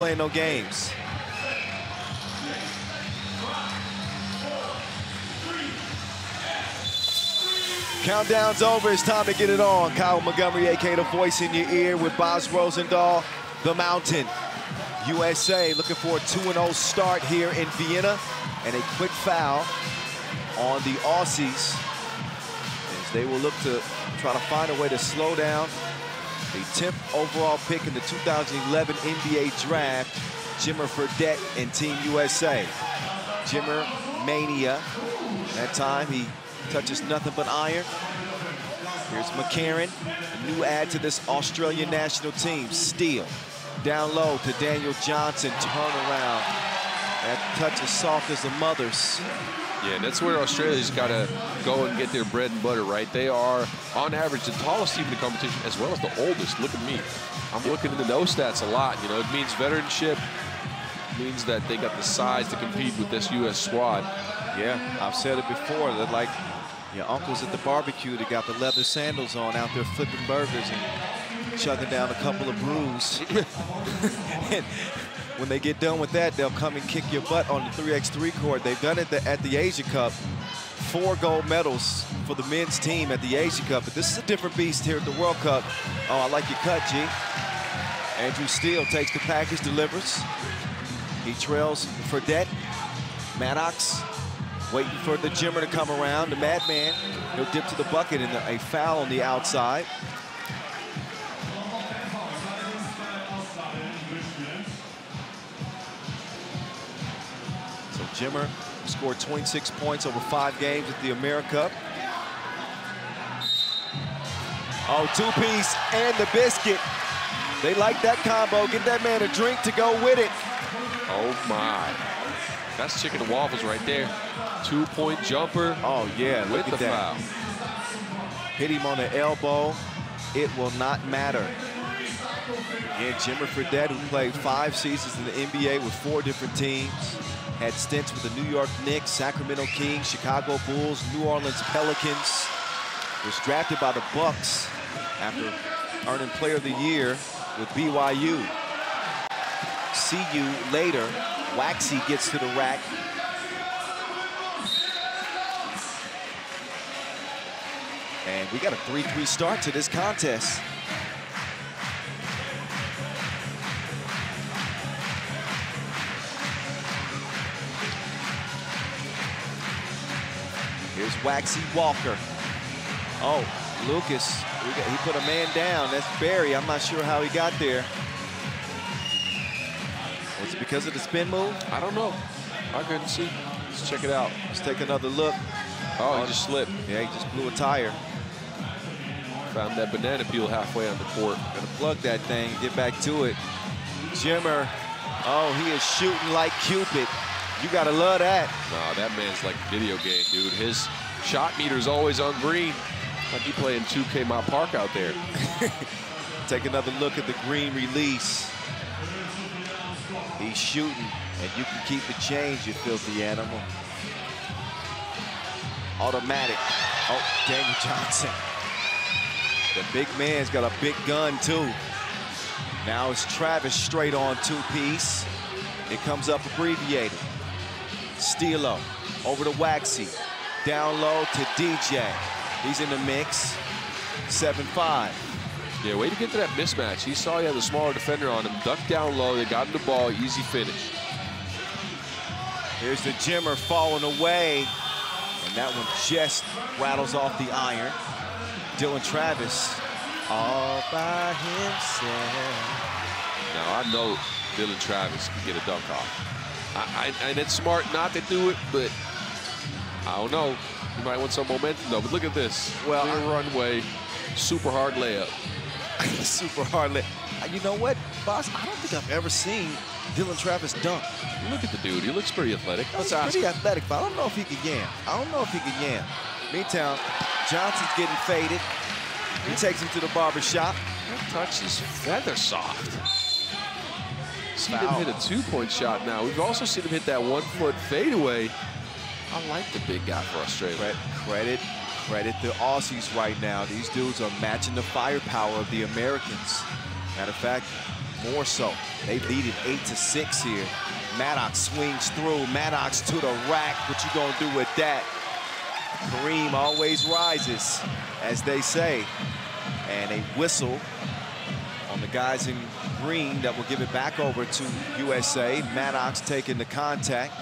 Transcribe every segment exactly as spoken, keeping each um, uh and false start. play no games. Countdown's over, it's time to get it on. Kyle Montgomery, A K A the voice in your ear, with Boz Rosendahl, the Mountain. U S A looking for a two and oh start here in Vienna, and a quick foul on the Aussies as they will look to try to find a way to slow down the tenth overall pick in the two thousand eleven N B A draft, Jimmer Fredette and Team U S A. Jimmer Mania. That time he touches nothing but iron. Here's McCarron, a new add to this Australian national team. Steele down low to Daniel Johnson. Turnaround. That touch as soft as a mother's. Yeah, and that's where Australia's got to go and get their bread and butter, right? They are, on average, the tallest team in the competition as well as the oldest. Look at me. I'm looking into those stats a lot. You know, it means veteranship. It means that they got the size to compete with this U S squad. Yeah, I've said it before. They're like your uncles at the barbecue that got the leather sandals on out there flipping burgers and chugging down a couple of brews. And when they get done with that, they'll come and kick your butt on the three on three court. They've done it at the Asia Cup. Four gold medals for the men's team at the Asia Cup. But this is a different beast here at the World Cup. Oh, I like your cut, G. Andrew Steele takes the package, delivers. He trails Fredette. Maddox waiting for the Jimmer to come around. The Madman, he'll dip to the bucket, and a foul on the outside. So Jimmer scored twenty-six points over five games at the AmeriCup. Oh, two-piece and the biscuit. They like that combo. Get that man a drink to go with it. Oh, my. That's chicken and waffles right there. Two-point jumper. Oh, yeah, look at that. Foul. Hit him on the elbow. It will not matter. Again, Jimmer Fredette, who played five seasons in the N B A with four different teams, had stints with the New York Knicks, Sacramento Kings, Chicago Bulls, New Orleans Pelicans, was drafted by the Bucks after earning Player of the Year with B Y U. See you later. Waxy gets to the rack. And we got a three three start to this contest. Here's Waxy Walker. Oh, Lucas, we got, he put a man down. That's Barry. I'm not sure how he got there. Was it because of the spin move? I don't know. I couldn't see. Let's check it out. Let's take another look. Oh, oh, he just slipped. Yeah, he just blew a tire. Found that banana peel halfway on the court. Gonna plug that thing, get back to it. Jimmer, oh, he is shooting like Cupid. You gotta love that. Nah, that man's like a video game, dude. His shot meter's always on green. Like he playing two K My Park out there. Take another look at the green release. He's shooting, and you can keep the change, you filthy animal. Automatic. Oh, Daniel Johnson. The big man's got a big gun, too. Now it's Travis straight on two-piece. It comes up abbreviated. Steelo over to Waxy. Down low to D J. He's in the mix. seven five. Yeah, way to get to that mismatch. He saw he had the smaller defender on him. Ducked down low. They got him the ball. Easy finish. Here's the Jimmer falling away. And that one just rattles off the iron. Dylan Travis all by himself. Now, I know Dylan Travis can get a dunk off. I, I, and it's smart not to do it, but I don't know. You might want some momentum, though. But look at this. Well, clear runway. Super hard layup. Super hard layup. You know what, Boss? I don't think I've ever seen Dylan Travis dunk. Look at the dude. He looks pretty athletic. That's pretty athletic, but I don't know if he could yam. I don't know if he could yam. Meantime, Johnson's getting faded. He takes him to the barbershop. That touch is feather soft. See him hit a two-point shot now. We've also seen him hit that one-foot fadeaway. I like the big guy for Australia. Right? Credit. Credit the Aussies right now. These dudes are matching the firepower of the Americans. Matter of fact, more so. They lead it eight to six here. Maddox swings through. Maddox to the rack. What you gonna do with that? Kareem always rises, as they say. And a whistle on the guys in green that will give it back over to U S A. Maddox taking the contact.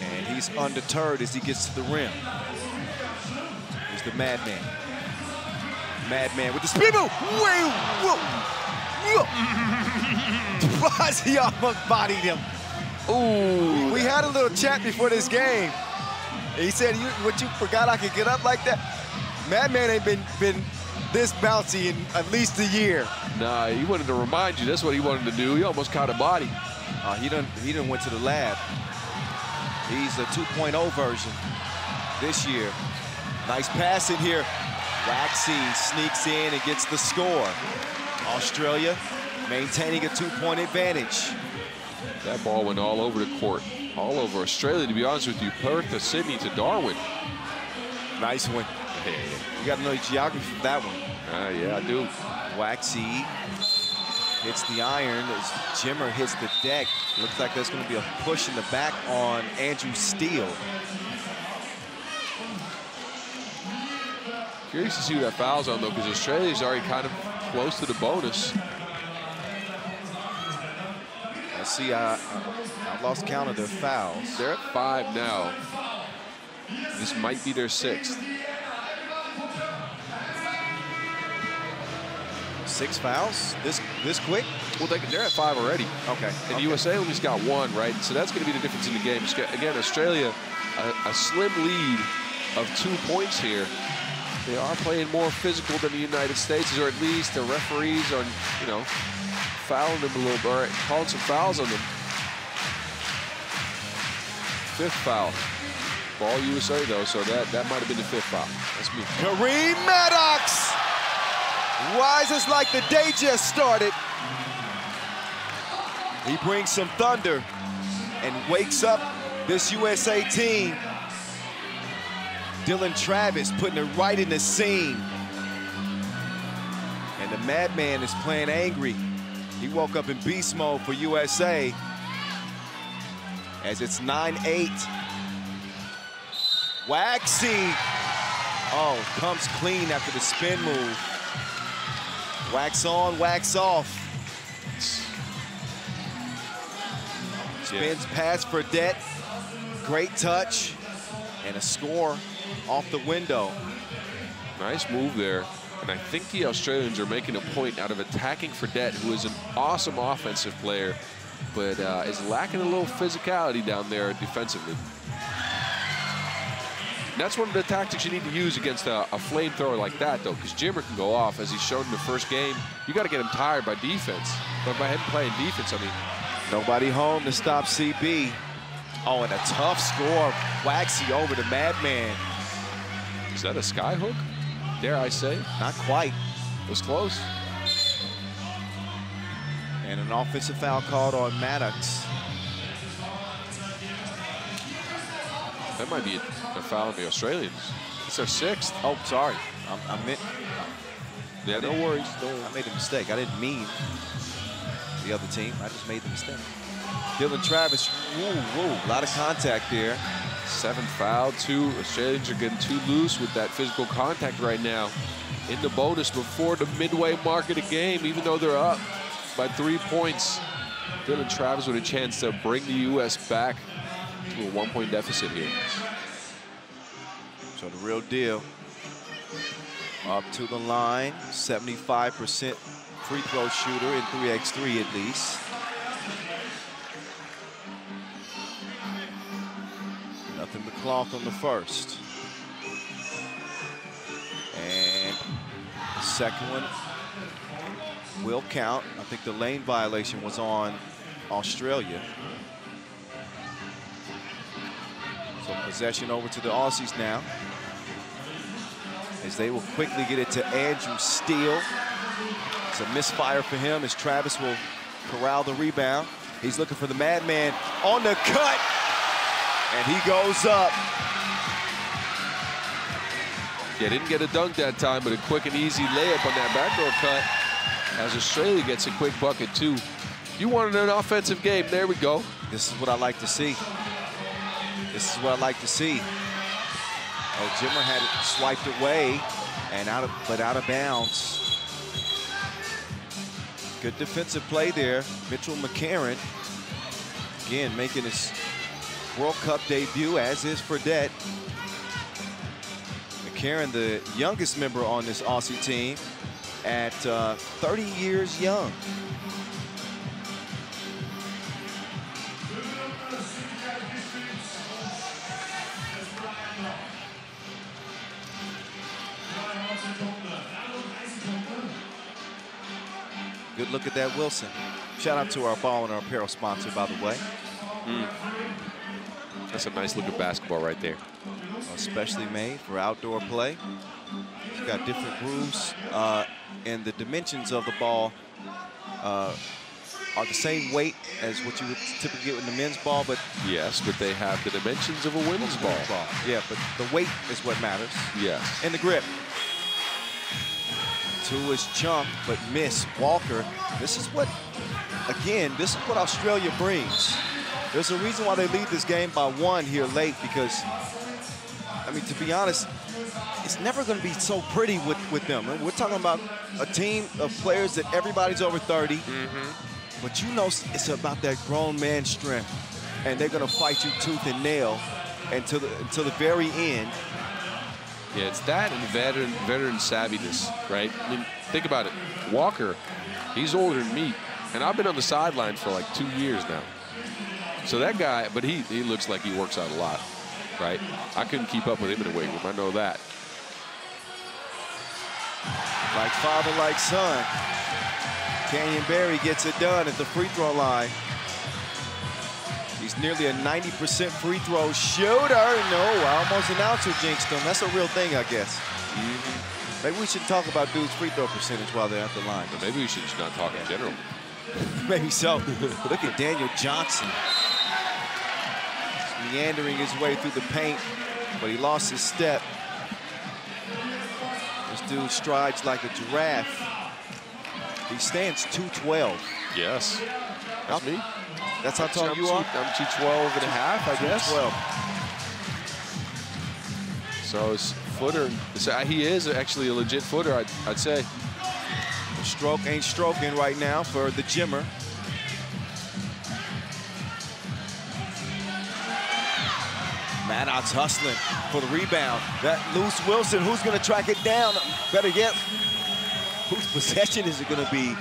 And he's undeterred as he gets to the rim. Here's the Madman. Madman with the speed move. Wait, whoa. He almost bodied him. Ooh. We had a little chat before this game. He said, you, what you forgot I could get up like that? Madman ain't been been this bouncy in at least a year. Nah, he wanted to remind you. That's what he wanted to do. He almost caught a body. Uh, he done he done went to the lab. He's a two point oh version this year. Nice pass in here. Waxy sneaks in and gets the score. Australia maintaining a two-point advantage. That ball went all over the court. All over Australia, to be honest with you. Perth to Sydney to Darwin. Nice one. Yeah, yeah. You got to know your geography for that one. Uh, yeah, I do. Waxy hits the iron as Jimmer hits the deck. Looks like there's going to be a push in the back on Andrew Steele. Curious to see who that foul's on, though, because Australia's already kind of close to the bonus. I see I, I lost count of their fouls. They're at five now. This might be their sixth. Six fouls this this quick? Well, they, they're at five already. Okay. And okay. U S A only's got one, right? So that's going to be the difference in the game. Again, Australia, a, a slim lead of two points here. They are playing more physical than the United States, or at least the referees are, you know, fouling them a little bit, right, calling some fouls on them. Fifth foul. Ball U S A, though, so that, that might have been the fifth foul. That's me. Kareem Maddox! Rises like the day just started. He brings some thunder and wakes up this U S A team. Dylan Travis putting it right in the scene. And the Madman is playing angry. He woke up in beast mode for U S A as it's nine eight. Waxy, oh, comes clean after the spin move. Wax on, wax off. Spins past Fredette, great touch, and a score off the window. Nice move there. And I think the Australians are making a point out of attacking Fredette, who is an awesome offensive player, but uh, is lacking a little physicality down there defensively. And that's one of the tactics you need to use against a, a flamethrower like that, though, because Jimmer can go off, as he's shown in the first game. You got to get him tired by defense, but by him playing defense, I mean. Nobody home to stop C B. Oh, and a tough score. Waxy over the Madman. Is that a skyhook? Dare I say? Not quite. It was close. And an offensive foul called on Maddox. That might be a, a foul on the Australians. It's their sixth. Oh, sorry. I, I meant. Yeah, I no worries. No. I made a mistake. I didn't mean the other team. I just made the mistake. Dylan Travis. Woo, woo. A lot of contact there. Seventh foul, two. Australians are getting too loose with that physical contact right now. In the bonus before the midway mark of the game, even though they're up by three points. Dylan Travis with a chance to bring the U S back to a one-point deficit here. So the real deal. Up to the line, seventy-five percent free throw shooter in three on three at least. Nothing but cloth on the first. And the second one will count. I think the lane violation was on Australia. So possession over to the Aussies now, as they will quickly get it to Andrew Steele. It's a misfire for him as Travis will corral the rebound. He's looking for the Madman on the cut. And he goes up. Yeah, didn't get a dunk that time, but a quick and easy layup on that backdoor cut. as Australia gets a quick bucket too. You wanted an offensive game, there we go. This is what I like to see. This is what I like to see. Oh, Jimmer had it swiped away, and out of, but out of bounds. Good defensive play there. Mitchell McCarron, again, making his World Cup debut, as is Fredette. McCarron, the youngest member on this Aussie team, at uh, thirty years young. Good look at that, Wilson. Shout out to our ball and our apparel sponsor, by the way. Mm. That's a nice looking basketball right there. Especially made for outdoor play. It's got different grooves, uh, and the dimensions of the ball uh, are the same weight as what you would typically get with the men's ball, but yes, but they have the dimensions of a women's ball. ball. Yeah, but the weight is what matters. Yes. And the grip. Who is chump, but miss Walker. This is what, again, this is what Australia brings. There's a reason why they lead this game by one here late, because, I mean, to be honest, it's never going to be so pretty with, with them. We're talking about a team of players that everybody's over thirty, mm-hmm. but you know it's about that grown man strength, and they're going to fight you tooth and nail until the, until the very end. Yeah, it's that and veteran veteran savviness, right? I mean, think about it. Walker, he's older than me, and I've been on the sideline for like two years now. So that guy, but he, he looks like he works out a lot, right? I couldn't keep up with him in the weight room. I know that. Like father, like son. Canyon Barry gets it done at the free throw line. He's nearly a ninety percent free throw shooter. No, I almost announced you jinxed him. That's a real thing, I guess. Mm-hmm. Maybe we should talk about dudes' free throw percentage while they're at the line. Well, maybe we should just not talk in general. Maybe so. Look at Daniel Johnson. He's meandering his way through the paint, but he lost his step. This dude strides like a giraffe. He stands two twelve. Yes. That's me. That's how tall you are? I'm two twelve and a half, I guess. So his footer, so he is actually a legit footer, I'd, I'd say. The stroke ain't stroking right now for the Jimmer. Maddox hustling for the rebound. That loose Wilson, who's going to track it down? Better yet, whose possession is it going to be?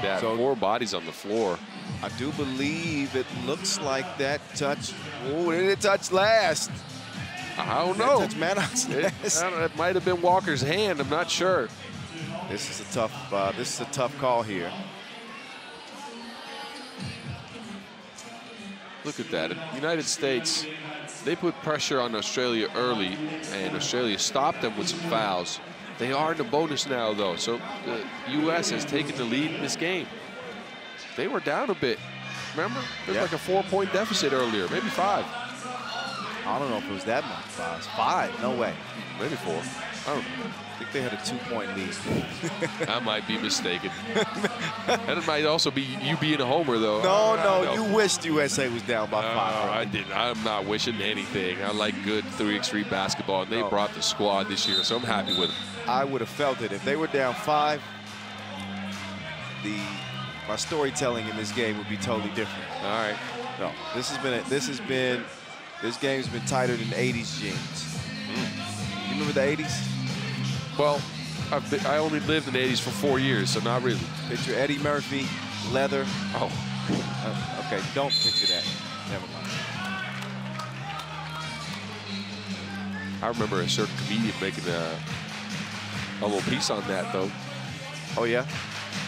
That. So four bodies on the floor. I do believe it looks like that touch. Oh, did it touch last? I don't know. That touch Maddox last. It, it might have been Walker's hand. I'm not sure. This is a tough. Uh, this is a tough call here. Look at that. The United States. They put pressure on Australia early, and Australia stopped them with some fouls. They are in the bonus now, though, so the U S has taken the lead in this game. They were down a bit. Remember? There's yeah. like a four-point deficit earlier, maybe five. I don't know if it was that much. Five. It's five? No way. Maybe four. I don't know. I think they had a two-point lead. I might be mistaken. That might also be you being a homer, though. No, no, know. You wished U S A was down by uh, five. Right? I didn't. I'm not wishing anything. I like good three on three basketball, and they no. brought the squad this year, so I'm happy with them. I would have felt it. If they were down five, the my storytelling in this game would be totally different. All right. No, this has been, a, this has been, this game's been tighter than eighties jeans. Mm. You remember the eighties? Well, I've been, I only lived in the eighties for four years, so not really. Picture Eddie Murphy, leather. Oh. Uh, okay, don't picture that. Never mind. I remember a certain comedian making a, a little piece on that, though. Oh, yeah?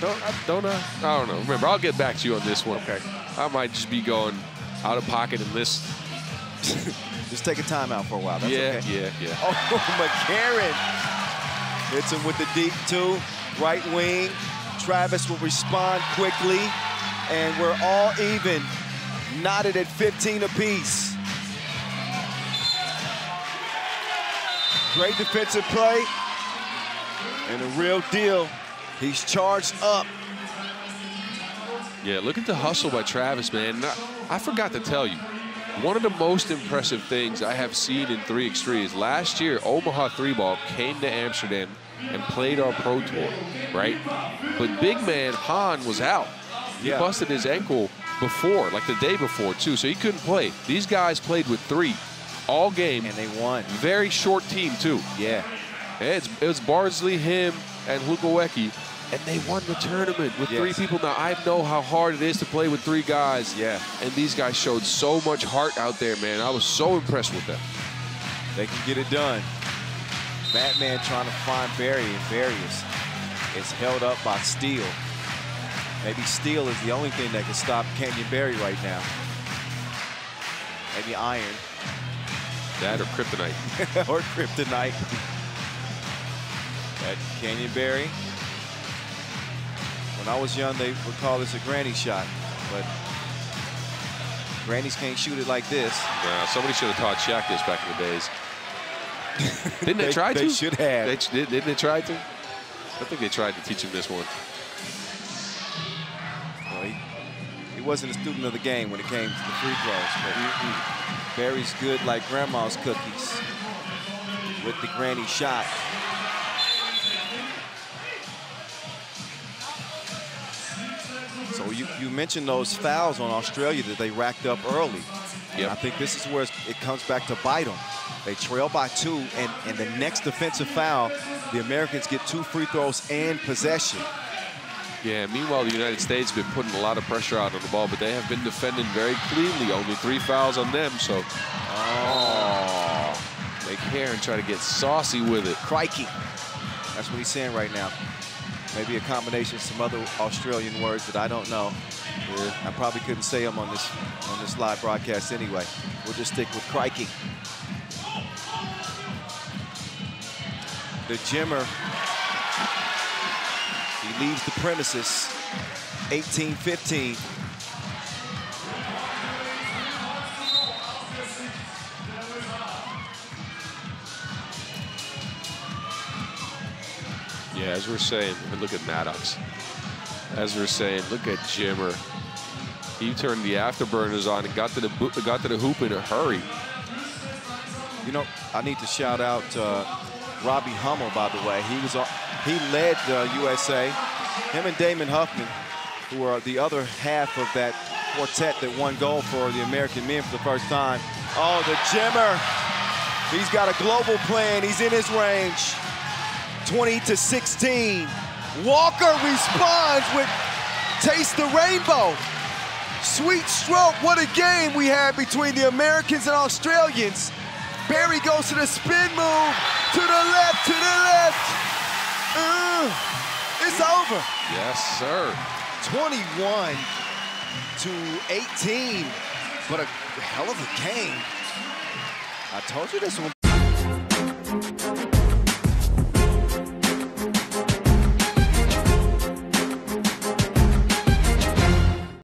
Don't, I, don't I? I don't know. Remember, I'll get back to you on this one. Okay. I might just be going out of pocket and list. Just take a timeout for a while. That's yeah, okay. yeah, yeah. Oh, McCarron hits him with the deep two. Right wing. Travis will respond quickly. And we're all even. Knotted at fifteen apiece. Great defensive play. And a real deal. He's charged up. Yeah, look at the hustle by Travis, man. I forgot to tell you, one of the most impressive things I have seen in three by three is last year, Omaha Three Ball came to Amsterdam and played our Pro Tour, right? But big man Han was out. He yeah. busted his ankle before, like the day before, too, so he couldn't play. These guys played with three all game. And they won. Very short team, too. Yeah. It's, it was Bardsley, him, and Lukowecki. And they won the tournament with yes. three people. Now, I know how hard it is to play with three guys. Yeah. And these guys showed so much heart out there, man. I was so impressed with them. They can get it done. Batman trying to find Barry, and Barry is, is held up by Steele. Maybe Steele is the only thing that can stop Canyon Barry right now. Maybe iron. That or kryptonite. Or kryptonite. That Canyon Barry. When I was young, they would call this a granny shot, but grannies can't shoot it like this. Yeah, somebody should have taught Shaq this back in the days. Didn't they, they try to? They should have. They, didn't they try to? I think they tried to teach him this one. Well, he, he wasn't a student of the game when it came to the free throws, but he, he, Barry's good like grandma's cookies with the granny shot. So you, you mentioned those fouls on Australia that they racked up early. Yep. I think this is where it comes back to bite them. They trail by two, and, and the next defensive foul, the Americans get two free throws and possession. Yeah, meanwhile, the United States have been putting a lot of pressure out on the ball, but they have been defending very cleanly. Only three fouls on them, so oh, they care and try to get saucy with it. Crikey. That's what he's saying right now. Maybe a combination of some other Australian words that I don't know. Yeah. I probably couldn't say them on this on this live broadcast anyway. We'll just stick with crikey. The Jimmer, he leaves the premises, eighteen fifteen. Yeah, as we're saying, look at Maddox. As we're saying, look at Jimmer. He turned the afterburners on and got to the got to the hoop in a hurry. You know, I need to shout out uh, Robbie Hummel, by the way. He was uh, he led uh, U S A. Him and Damon Huffman, who are the other half of that quartet that won gold for the American men for the first time. Oh, the Jimmer! He's got a global plan. He's in his range. twenty to sixteen. Walker responds with Taste the Rainbow. Sweet stroke, what a game we had between the Americans and Australians. Barry goes to the spin move, to the left, to the left. Uh, it's over. Yes, sir. twenty-one to eighteen, but a hell of a game. I told you this one.